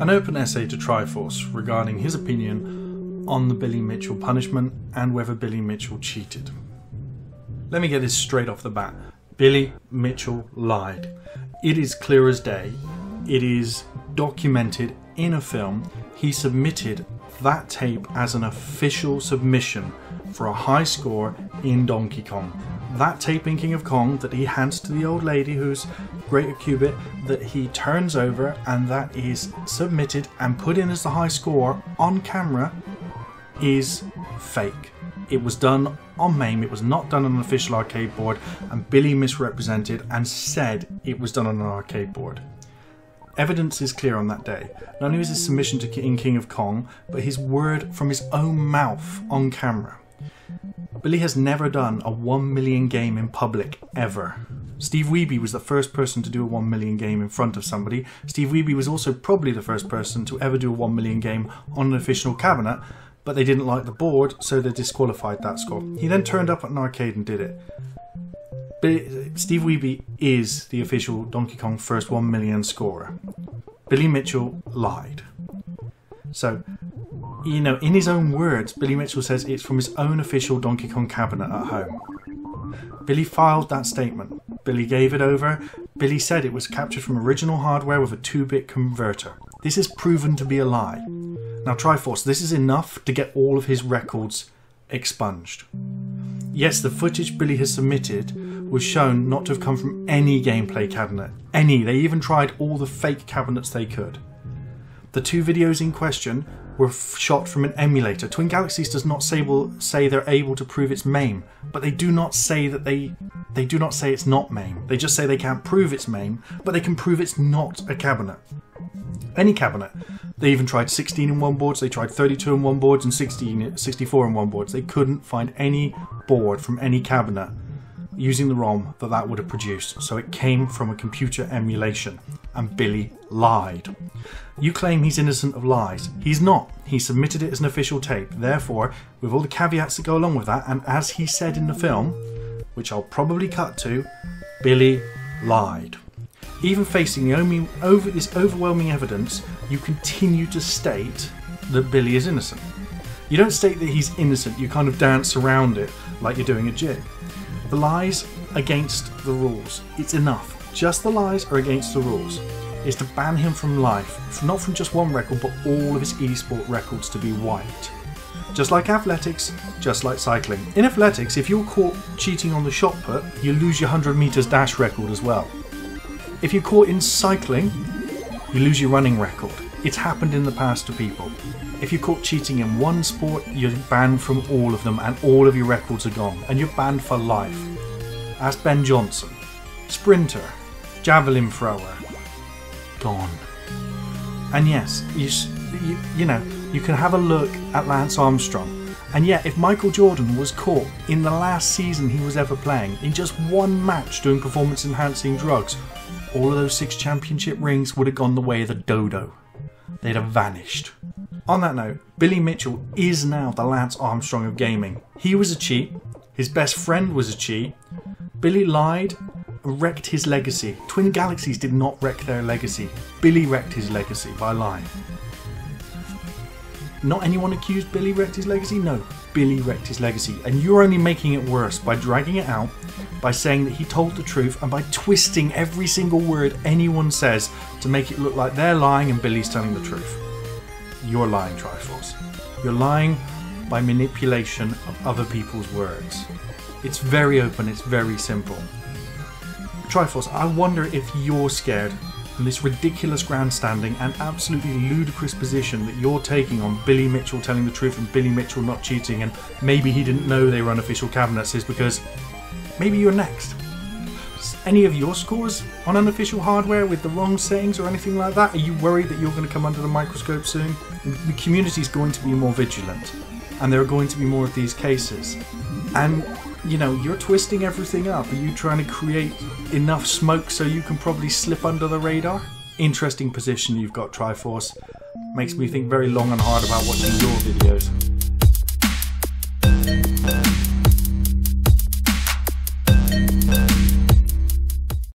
an open essay to Triforce regarding his opinion on the Billy Mitchell punishment and whether Billy Mitchell cheated. Let me get this straight off the bat. Billy Mitchell lied. It is clear as day. It is documented in a film. He submitted that tape as an official submission for a high score in Donkey Kong. That tape in King of Kong that he hands to the old lady who's Greater Cubit, that he turns over, and that is submitted and put in as the high score on camera, is fake. It was done on MAME, it was not done on an official arcade board, and Billy misrepresented and said it was done on an arcade board. Evidence is clear on that day. Not only was his submission in King of Kong, but his word from his own mouth on camera. Billy has never done a 1 million game in public, ever. Steve Wiebe was the first person to do a 1 million game in front of somebody. Steve Wiebe was also probably the first person to ever do a 1 million game on an official cabinet, but they didn't like the board, so they disqualified that score. He then turned up at an arcade and did it. But Steve Wiebe is the official Donkey Kong first 1 million scorer. Billy Mitchell lied. So, you know, in his own words, Billy Mitchell says it's from his own official Donkey Kong cabinet at home. Billy filed that statement. Billy gave it over. Billy said it was captured from original hardware with a 2-bit converter. This is proven to be a lie. Now, Triforce, this is enough to get all of his records expunged. Yes, the footage Billy has submitted was shown not to have come from any gameplay cabinet. Any. They even tried all the fake cabinets they could. The two videos in question were shot from an emulator. Twin Galaxies does not say they're able to prove it's MAME, but they do not say that they do not say it's not MAME. They just say they can't prove it's MAME, but they can prove it's not a cabinet. Any cabinet. They even tried 16-in-1 boards, they tried 32-in-1 boards, and 64-in-1 boards. They couldn't find any board from any cabinet using the ROM that would have produced, so it came from a computer emulation, and Billy lied. You claim he's innocent of lies. He's not. He submitted it as an official tape. Therefore, with all the caveats that go along with that, and as he said in the film, which I'll probably cut to, Billy lied. Even facing this overwhelming evidence, you continue to state that Billy is innocent. You don't state that he's innocent, you kind of dance around it like you're doing a jig. The lies against the rules. It's enough. Just the lies are against the rules. It's to ban him from life, not from just one record, but all of his eSport records to be wiped. Just like athletics, just like cycling. In athletics, if you're caught cheating on the shot put, you lose your 100 meters dash record as well. If you're caught in cycling, you lose your running record. It's happened in the past to people. If you're caught cheating in one sport, you're banned from all of them and all of your records are gone. And you're banned for life. As Ben Johnson, sprinter, javelin thrower, gone. And yes, you know, you can have a look at Lance Armstrong. And yet, if Michael Jordan was caught in the last season he was ever playing, in just one match doing performance enhancing drugs, all of those 6 championship rings would have gone the way of the dodo. They'd have vanished. On that note, Billy Mitchell is now the Lance Armstrong of gaming. He was a cheat. His best friend was a cheat. Billy lied, wrecked his legacy. Twin Galaxies did not wreck their legacy. Billy wrecked his legacy by lying. Not anyone accused Billy wrecked his legacy? No, Billy wrecked his legacy. And you're only making it worse by dragging it out, by saying that he told the truth, and by twisting every single word anyone says to make it look like they're lying and Billy's telling the truth. You're lying, Triforce. You're lying by manipulation of other people's words. It's very open, it's very simple. Triforce, I wonder if you're scared from this ridiculous grandstanding and absolutely ludicrous position that you're taking on Billy Mitchell telling the truth and Billy Mitchell not cheating, and maybe he didn't know they were unofficial cabinets, is because maybe you're next. Any of your scores on unofficial hardware with the wrong settings or anything like that? Are you worried that you're going to come under the microscope soon? The community's going to be more vigilant, and there are going to be more of these cases. And, you know, you're twisting everything up. Are you trying to create enough smoke so you can probably slip under the radar? Interesting position you've got, Triforce. Makes me think very long and hard about watching your videos.